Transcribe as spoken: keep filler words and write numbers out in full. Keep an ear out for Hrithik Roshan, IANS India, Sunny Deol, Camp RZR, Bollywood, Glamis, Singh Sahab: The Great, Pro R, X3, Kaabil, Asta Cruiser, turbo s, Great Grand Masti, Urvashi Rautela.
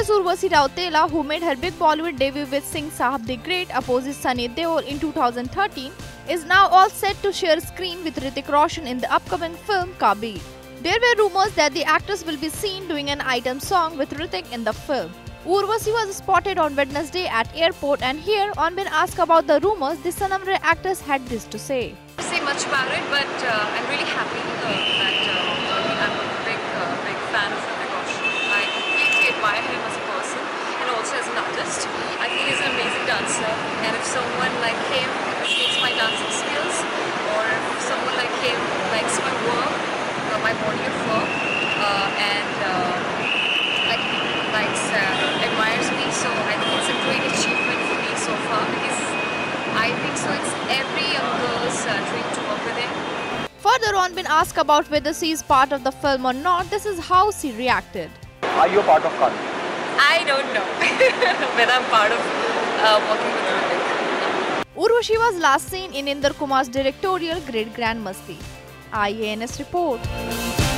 Actress Urvashi Rautela, who made her big Bollywood debut with Singh Sahab: The Great opposite Sunny Deol in two thousand thirteen, is now all set to share screen with Hrithik Roshan in the upcoming film Kaabil. There were rumors that the actress will be seen doing an item song with Hrithik in the film. Urvashi was spotted on Wednesday at airport, and here, on being asked about the rumors, the Sanamre actress had this to say. I don't say much about it, but uh, I'm really happy uh, that uh, I'm a big, uh, big fan of Hrithik Roshan. I completely admire him as a person and also as an artist. I think he's an amazing dancer, and if someone like him appreciates my dancing skills, or if someone like him likes my work, uh, my body of work, uh, and uh, like likes. Uh, admires me, so I think it's a great achievement for me so far, because I think so it's every young girl's uh, dream to work with him. Further on, when asked about whether she is part of the film or not, this is how she reacted. Are you a part of Kaabil? I don't know whether I'm part of uh, working with Hrithik. Urvashi was last seen in Inder Kumar's directorial Great Grand Masti. I A N S report.